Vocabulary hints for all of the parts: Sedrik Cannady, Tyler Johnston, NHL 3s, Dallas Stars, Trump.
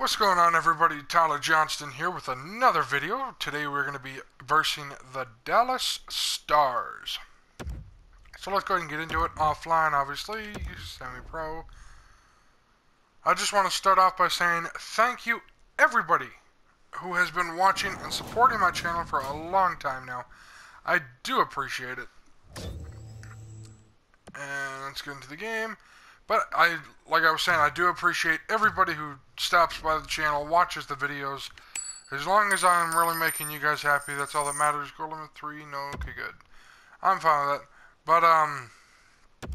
What's going on, everybody? Tyler Johnston here with another video. Today we're going to be versing the Dallas Stars. So let's go ahead and get into it. Offline, obviously, semi-pro. I just want to start off by saying thank you, everybody, who has been watching and supporting my channel for a long time now. I do appreciate it. And let's get into the game. But like I was saying, I do appreciate everybody who stops by the channel, watches the videos. As long as I'm really making you guys happy, that's all that matters. Goal limit 3, no, okay, good. I'm fine with that. But,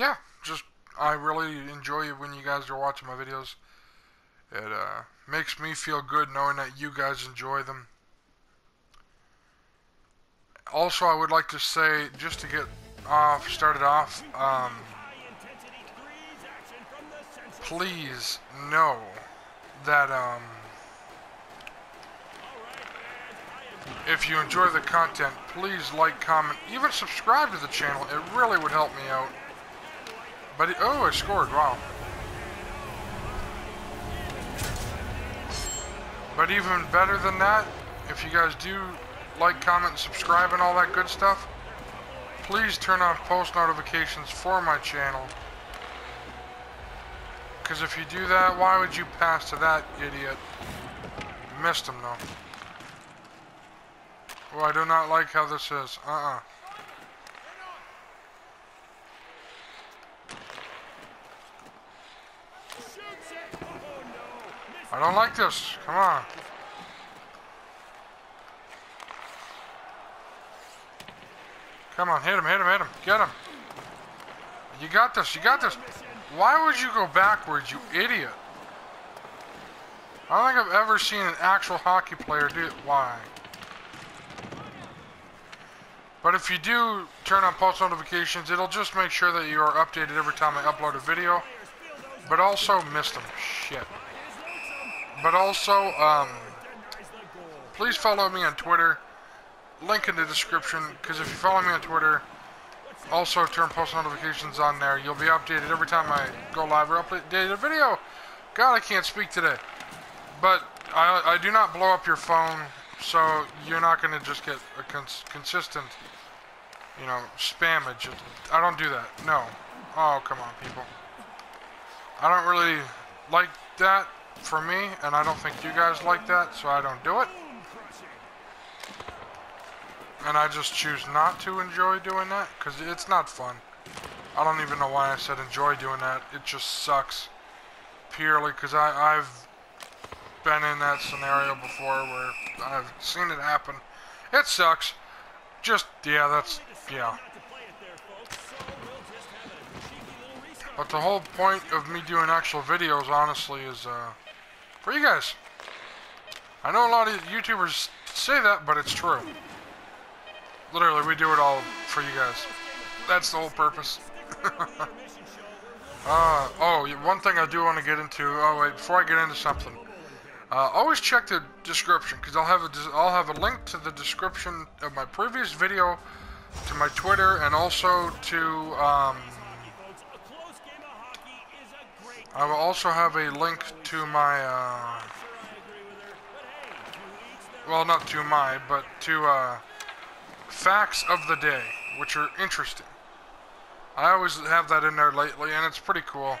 yeah, just, I really enjoy it when you guys are watching my videos. It, makes me feel good knowing that you guys enjoy them. Also, I would like to say, just to get started off, please know that if you enjoy the content, please like, comment, even subscribe to the channel. It really would help me out. But oh, I scored! Wow. But even better than that, if you guys do like, comment, subscribe, and all that good stuff, please turn on post notifications for my channel. Because if you do that, why would you pass to that idiot? Missed him, though. Oh, I do not like how this is. I don't like this. Come on. Come on, hit him, hit him, hit him. Get him. You got this, you got this. Why would you go backwards, you idiot? I don't think I've ever seen an actual hockey player do it. Why? But if you do turn on post notifications, it'll just make sure that you are updated every time I upload a video. But also, missed them. Shit. But also, please follow me on Twitter. Link in the description, because if you follow me on Twitter, also turn post notifications on there. You'll be updated every time I go live or update a video. God, I can't speak today. But I do not blow up your phone, so you're not going to just get a consistent, you know, spammage. I don't do that. No. Oh, come on, people. I don't really like that for me, and I don't think you guys like that, so I don't do it. And I just choose not to enjoy doing that, because it's not fun. I don't even know why I said enjoy doing that. It just sucks. Purely because I've been in that scenario before where I've seen it happen. It sucks. Just, yeah, that's, yeah. But the whole point of me doing actual videos, honestly, is for you guys. I know a lot of YouTubers say that, but it's true. Literally, we do it all for you guys. That's the whole purpose. One thing I do want to get into. Oh wait, before I get into something, always check the description, because I'll have a link to the description of my previous video, to my Twitter, and also to I will also have a link to my well, not to my, but to facts of the day, which are interesting. I always have that in there lately, and it's pretty cool.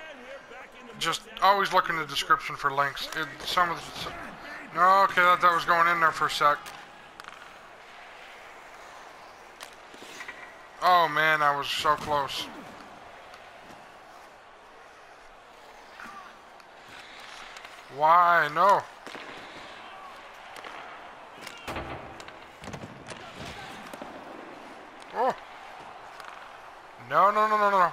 Just always look in the description for links. No, okay, that was going in there for a sec. Oh man, I was so close. Why? No. Oh. No.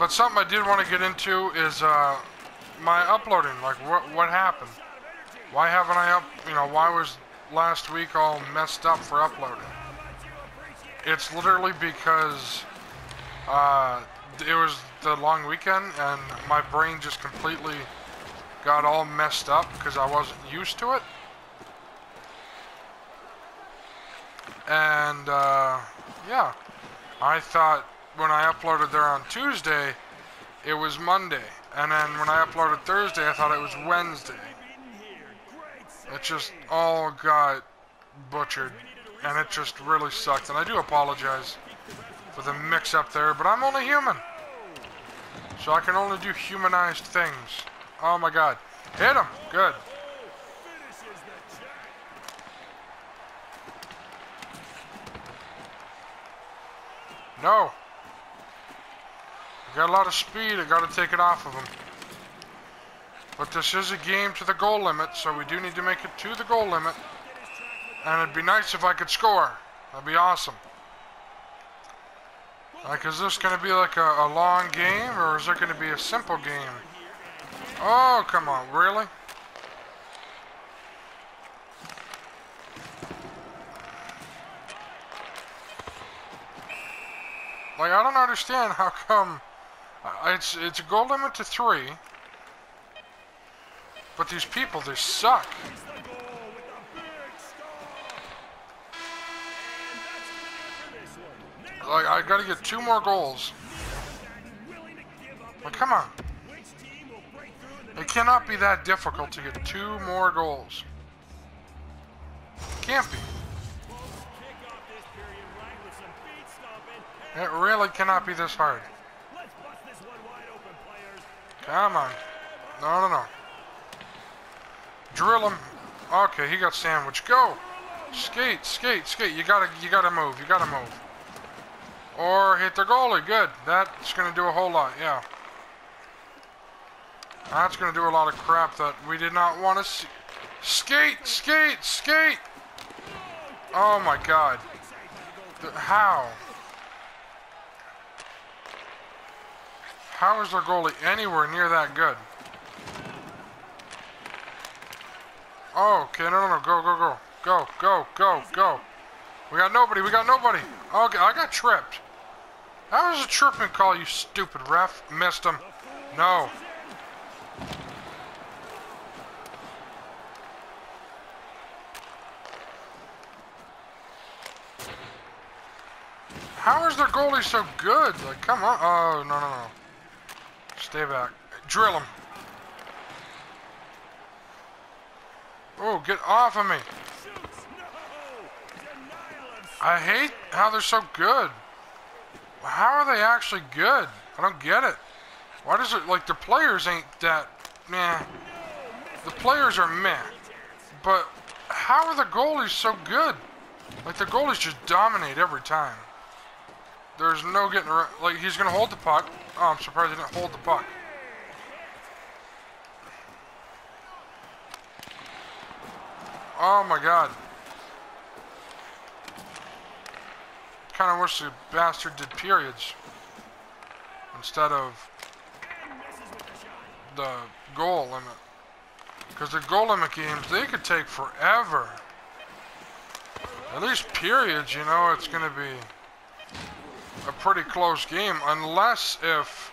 But something I did want to get into is my uploading. Like, what happened? Why haven't I why was last week all messed up for uploading? It's literally because it was the long weekend and my brain just completely got all messed up because I wasn't used to it. And, yeah, I thought when I uploaded there on Tuesday, it was Monday. And then when I uploaded Thursday, I thought it was Wednesday. It just all got butchered, and it just really sucked. And I do apologize for the mix-up there, but I'm only human. So I can only do humanized things. Oh my god. Hit him! Good. No. I got a lot of speed. I gotta take it off of him. But this is a game to the goal limit, so we do need to make it to the goal limit. And it'd be nice if I could score. That'd be awesome. Like, is this going to be like a long game, or is it going to be a simple game? Oh, come on, really? Like, I don't understand how come it's a goal limit to 3, but these people, they suck. Like, I gotta get 2 more goals. Like, come on. It cannot be that difficult to get 2 more goals. It can't be. It really cannot be this hard. Come on. No, no, no. Drill him. Okay, he got sandwiched. Go! Skate, skate, skate. You gotta move. You gotta move. Or hit the goalie. Good. That's going to do a whole lot. Yeah. That's going to do a lot of crap that we did not want to see. Skate! Skate! Skate! Oh my god. How? How is their goalie anywhere near that good? Oh, okay. No, no, no. Go, go, go. Go, go, go, go. We got nobody. We got nobody. Okay, I got tripped. That was a tripping call, you stupid ref. Missed him. No. How is their goalie so good? Like, come on. Oh, no, no, no. Stay back. Drill him. Oh, get off of me. I hate how they're so good. How are they actually good? I don't get it. Why does it, like, the players ain't that, meh. The players are meh. But how are the goalies so good? Like, the goalies just dominate every time. There's no getting around. Like, he's going to hold the puck. Oh, I'm surprised he didn't hold the puck. Oh, my God. Kind of wish the bastard did periods instead of the goal limit, because the goal limit games, they could take forever. At least periods, you know, it's going to be a pretty close game, unless if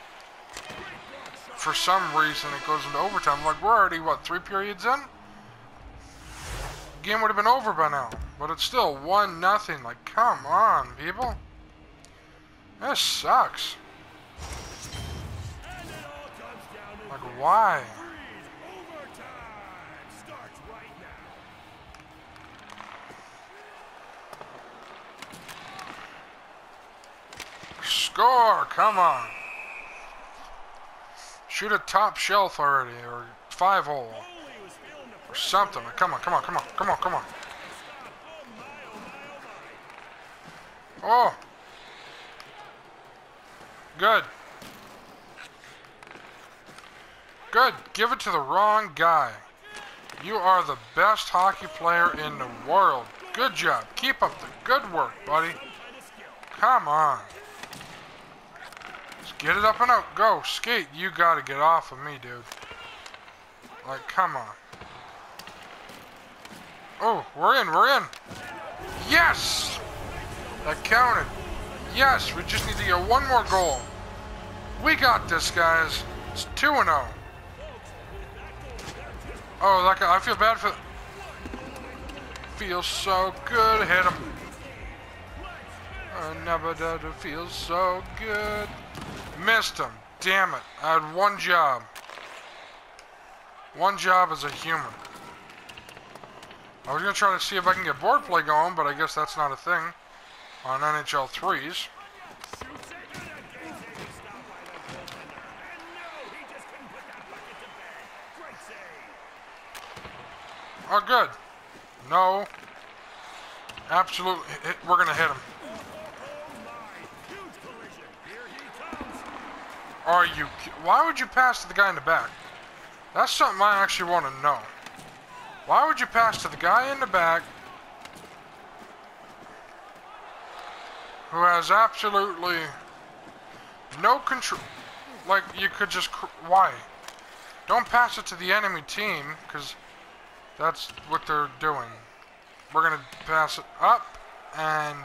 for some reason it goes into overtime. Like, we're already, what, 3 periods in? Game would have been over by now. But it's still 1-0. Like, come on, people. This sucks. Like, why? Score! Come on. Shoot a top shelf already, or 5-hole, or something. Like, come on, come on, come on, come on, come on. Oh, good, good. Give it to the wrong guy. You are the best hockey player in the world. Good job. Keep up the good work, buddy. Come on. Let's get it up and out. Go, skate. You gotta get off of me, dude. Like, come on. Oh, we're in. We're in. Yes. That counted. Yes, we just need to get 1 more goal. We got this, guys. It's 2-0. Oh, that guy, I feel bad for... Feels so good. Hit him. I never did. It feels so good. Missed him. Damn it. I had 1 job. One job as a human. I was going to try to see if I can get board play going, but I guess that's not a thing on NHL 3s. Oh, good. No. Absolutely. We're going to hit him. Are you... Why would you pass to the guy in the back? That's something I actually want to know. Why would you pass to the guy in the back who has absolutely no control? Like, you could just... Why? Don't pass it to the enemy team, because that's what they're doing. We're going to pass it up, and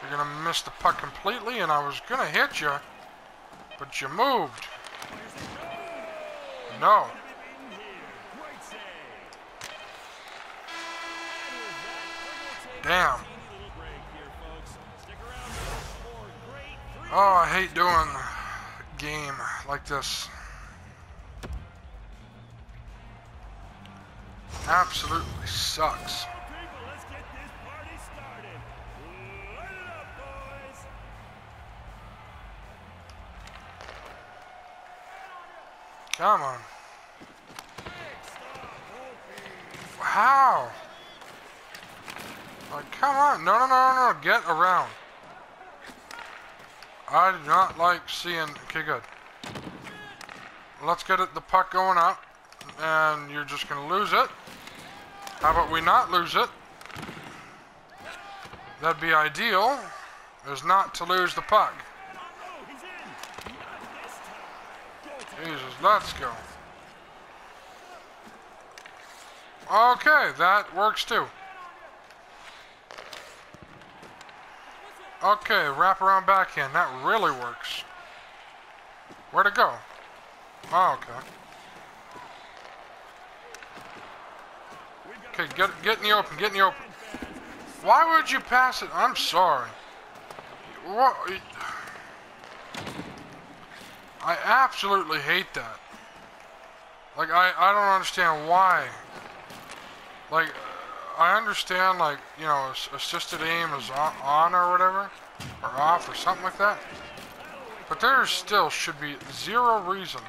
you're going to miss the puck completely, and I was going to hit you, but you moved. No. Damn. Oh, I hate doing a game like this. Absolutely sucks. Come on. How? Like, come on. No, no, no, no. Get around. I do not like seeing... Okay, good. Let's get it, the puck going up. And you're just going to lose it. How about we not lose it? That'd be ideal. Is not to lose the puck. Jesus, let's go. Okay, that works too. Okay, wrap around backhand. That really works. Where'd it go? Oh, okay. Okay, get in the open, get in the open. Why would you pass it? I'm sorry. What? I absolutely hate that. Like, I don't understand why. Like, I understand, like, you know, assisted aim is on or whatever, or off or something like that. But there still should be zero reason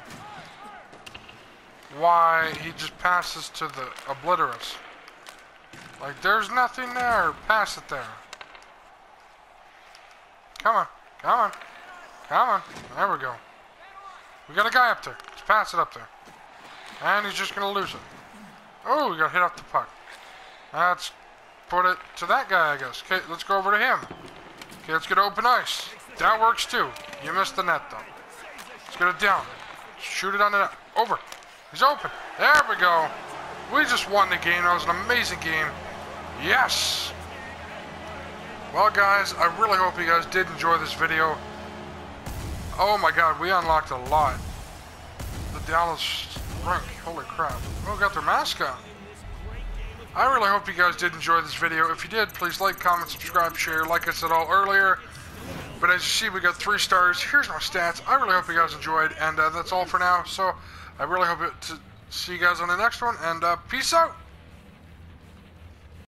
why he just passes to the obliterates. Like, there's nothing there. Pass it there. Come on. Come on. Come on. There we go. We got a guy up there. Let's pass it up there. And he's just going to lose it. Oh, we got hit off the puck. Let's put it to that guy, I guess. Okay, let's go over to him. Okay, let's get open ice. That works too. You missed the net, though. Let's get it down. Shoot it on the net. Over. He's open. There we go. We just won the game. That was an amazing game. Yes! Well, guys, I really hope you guys did enjoy this video. Oh my god, we unlocked a lot. The Dallas rink, holy crap. Oh, got their mascot. I really hope you guys did enjoy this video. If you did, please like, comment, subscribe, share, like I said all earlier. But as you see, we got 3 stars. Here's my stats. I really hope you guys enjoyed, and that's all for now. So I really hope to see you guys on the next one, and peace out.